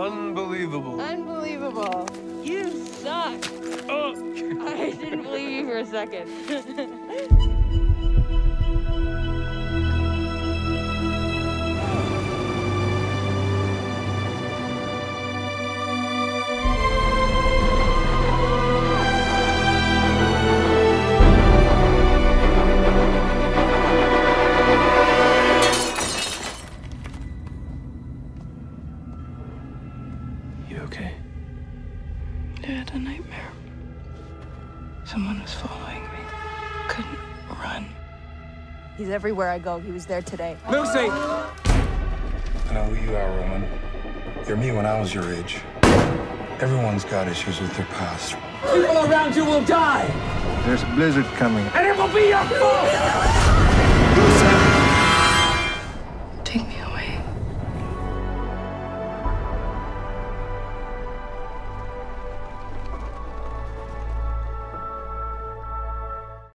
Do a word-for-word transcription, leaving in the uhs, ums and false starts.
Unbelievable. Unbelievable. You suck. Oh. I didn't believe you for a second. Everywhere I go, he was there today. Lucy! I know who you are, Roman. You're me when I was your age. Everyone's got issues with their past. People around you will die! There's a blizzard coming. And it will be your fault!